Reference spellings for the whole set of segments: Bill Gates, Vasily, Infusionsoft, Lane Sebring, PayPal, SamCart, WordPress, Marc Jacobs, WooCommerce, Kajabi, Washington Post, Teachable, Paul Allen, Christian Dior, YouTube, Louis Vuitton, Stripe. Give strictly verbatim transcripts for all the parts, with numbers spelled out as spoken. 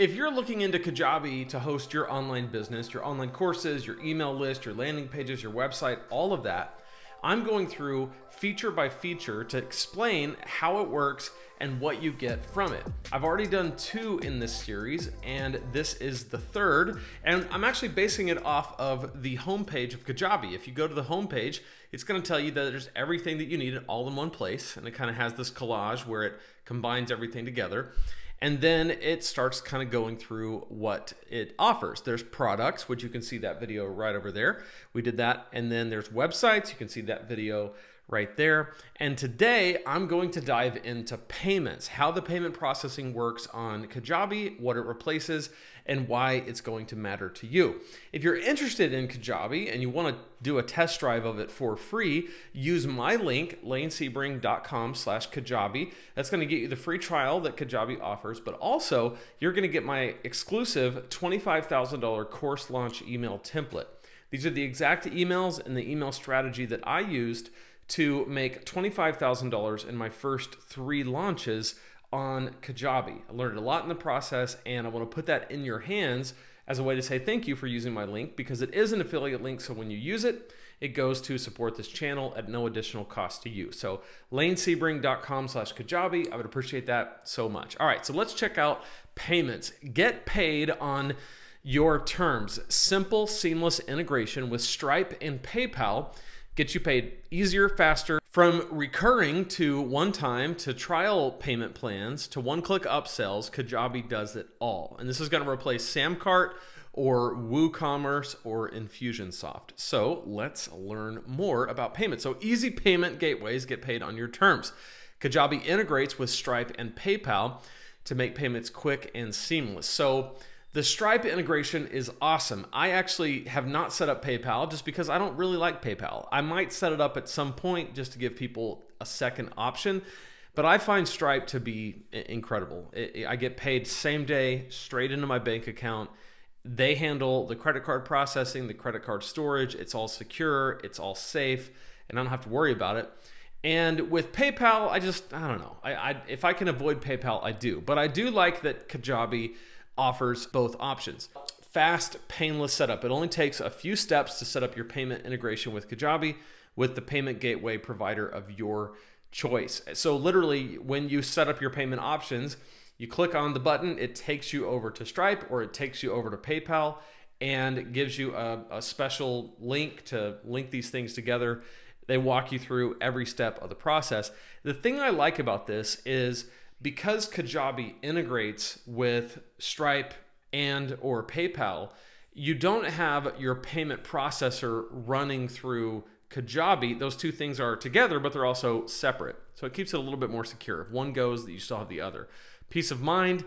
If you're looking into Kajabi to host your online business, your online courses, your email list, your landing pages, your website, all of that, I'm going through feature by feature to explain how it works and what you get from it. I've already done two in this series, and this is the third, and I'm actually basing it off of the homepage of Kajabi. If you go to the homepage, it's gonna tell you that there's everything that you need all in one place, and it kind of has this collage where it combines everything together. And then it starts kind of going through what it offers. There's products, which you can see that video right over there. We did that. And then there's websites. You can see that video right there. And today I'm going to dive into payments, how the payment processing works on Kajabi, what it replaces, and why it's going to matter to you. If you're interested in Kajabi and you want to do a test drive of it for free, use my link, lanesebring dot com slash Kajabi. That's going to get you the free trial that Kajabi offers, but also you're going to get my exclusive twenty-five thousand dollar course launch email template. These are the exact emails and the email strategy that I used to make twenty-five thousand dollars in my first three launches on Kajabi. I learned a lot in the process, and I want to put that in your hands as a way to say thank you for using my link, because it is an affiliate link, so when you use it, it goes to support this channel at no additional cost to you. So lanesebring dot com slash Kajabi, I would appreciate that so much. All right, so let's check out payments. Get paid on your terms. Simple, seamless integration with Stripe and PayPal gets you paid easier, faster, from recurring to one-time to trial payment plans to one-click upsells. Kajabi does it all. And this is going to replace SamCart or WooCommerce or Infusionsoft. So let's learn more about payments. So easy payment gateways, get paid on your terms. Kajabi integrates with Stripe and PayPal to make payments quick and seamless. So the Stripe integration is awesome. I actually have not set up PayPal just because I don't really like PayPal. I might set it up at some point just to give people a second option, but I find Stripe to be incredible. I get paid same day straight into my bank account. They handle the credit card processing, the credit card storage. It's all secure, it's all safe, and I don't have to worry about it. And with PayPal, I just, I don't know. I, I, if I can avoid PayPal, I do. But I do like that Kajabi offers both options. Fast, painless setup. It only takes a few steps to set up your payment integration with Kajabi with the payment gateway provider of your choice. So literally, when you set up your payment options, you click on the button, it takes you over to Stripe or it takes you over to PayPal and gives you a, a special link to link these things together. They walk you through every step of the process. The thing I like about this is because Kajabi integrates with Stripe and or PayPal, you don't have your payment processor running through Kajabi. Those two things are together, but they're also separate. So it keeps it a little bit more secure. If one goes, you still have the other. Peace of mind.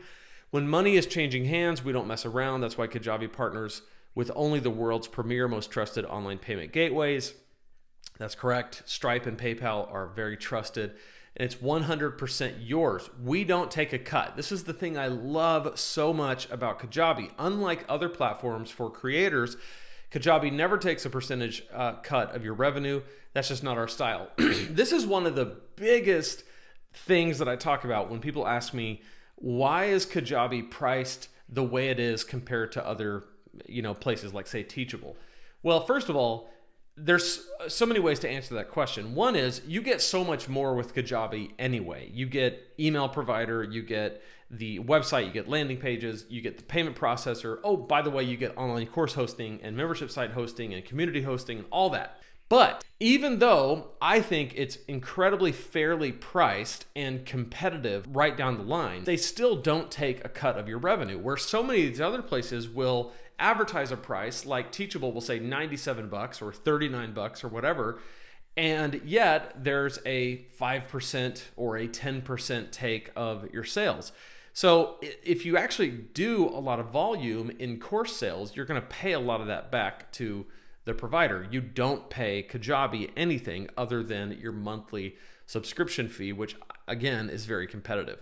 When money is changing hands, we don't mess around. That's why Kajabi partners with only the world's premier, most trusted online payment gateways. That's correct. Stripe and PayPal are very trusted. And it's one hundred percent yours. We don't take a cut. This is the thing I love so much about Kajabi. Unlike other platforms for creators, Kajabi never takes a percentage uh, cut of your revenue. That's just not our style. This is one of the biggest things that I talk about when people ask me, why is Kajabi priced the way it is compared to other, you know, places like, say, Teachable? Well, first of all, there's so many ways to answer that question. One is you get so much more with Kajabi anyway. You get email provider, you get the website, you get landing pages, you get the payment processor. Oh, by the way, you get online course hosting and membership site hosting and community hosting and all that. But even though I think it's incredibly fairly priced and competitive right down the line, they still don't take a cut of your revenue, where so many of these other places will advertise a price, like Teachable will say ninety-seven bucks or thirty-nine bucks or whatever, and yet there's a five percent or a ten percent take of your sales. So if you actually do a lot of volume in course sales, you're going to pay a lot of that back to the provider. You don't pay Kajabi anything other than your monthly subscription fee, which again is very competitive.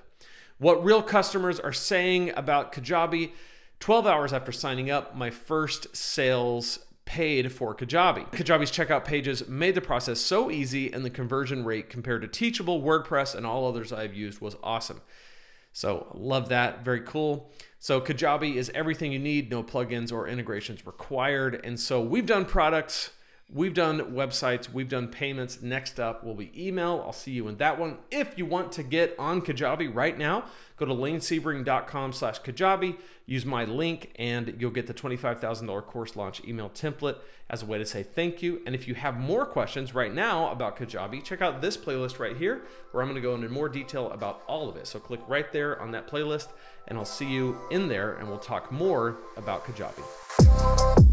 What real customers are saying about Kajabi: twelve hours after signing up, my first sales paid for Kajabi. Kajabi's checkout pages made the process so easy, and the conversion rate compared to Teachable, WordPress, and all others I've used was awesome. So love that, very cool. So Kajabi is everything you need, no plugins or integrations required. And so we've done products, we've done websites, we've done payments. Next up will be email. I'll see you in that one. If you want to get on Kajabi right now, go to lane sebring dot com slash Kajabi, use my link, and you'll get the twenty-five thousand dollar course launch email template as a way to say thank you. And if you have more questions right now about Kajabi, check out this playlist right here, where I'm gonna go into more detail about all of it. So click right there on that playlist, and I'll see you in there, and we'll talk more about Kajabi.